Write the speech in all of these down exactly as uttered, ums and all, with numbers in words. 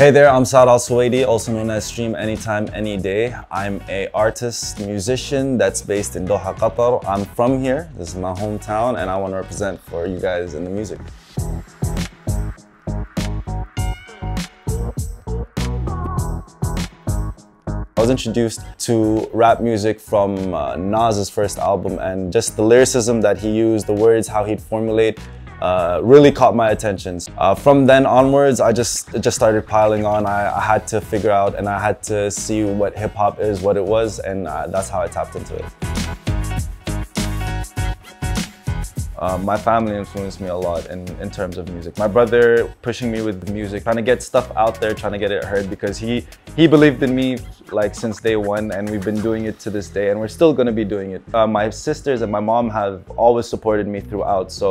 Hey there, I'm Saad Al Suwaidi, also known as Stream Anytime, Any Day. I'm an artist, musician that's based in Doha, Qatar. I'm from here, this is my hometown, and I want to represent for you guys in the music. I was introduced to rap music from uh, Nas's first album, and just the lyricism that he used, the words, how he'd formulate, Uh, really caught my attention. Uh, from then onwards, I just it just started piling on. I, I had to figure out and I had to see what hip-hop is, what it was, and uh, that's how I tapped into it. Uh, my family influenced me a lot in, in terms of music. My brother pushing me with music, trying to get stuff out there, trying to get it heard, because he, he believed in me like since day one, and we've been doing it to this day, and we're still going to be doing it. Uh, my sisters and my mom have always supported me throughout, so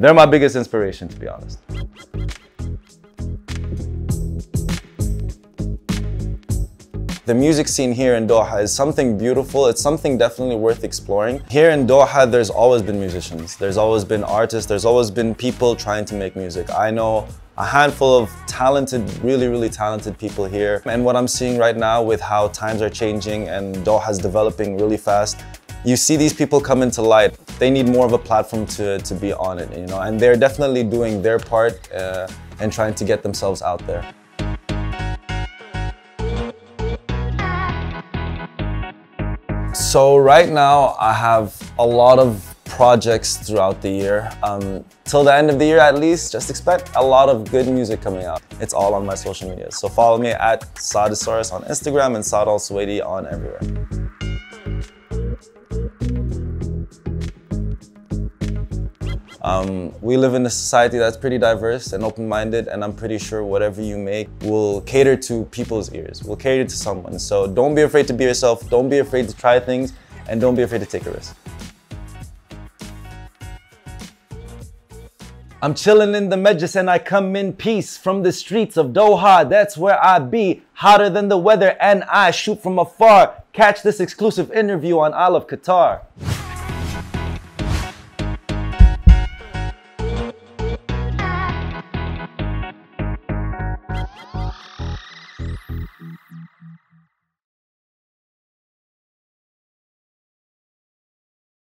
they're my biggest inspiration, to be honest. The music scene here in Doha is something beautiful. It's something definitely worth exploring. Here in Doha, there's always been musicians. There's always been artists. There's always been people trying to make music. I know a handful of talented, really, really talented people here. And what I'm seeing right now with how times are changing and Doha's developing really fast, you see these people come into light. They need more of a platform to, to be on it, you know, and they're definitely doing their part uh, and trying to get themselves out there. So right now, I have a lot of projects throughout the year. Um, till the end of the year at least, just expect a lot of good music coming out. It's all on my social media. So follow me at saadisaurus on Instagram and Saad Al Suwaidi on everywhere. Um, we live in a society that's pretty diverse and open-minded, and I'm pretty sure whatever you make will cater to people's ears, will cater to someone. So don't be afraid to be yourself, don't be afraid to try things, and don't be afraid to take a risk. I'm chilling in the Majlis and I come in peace from the streets of Doha. That's where I be, hotter than the weather, and I shoot from afar. Catch this exclusive interview on I Love Qatar.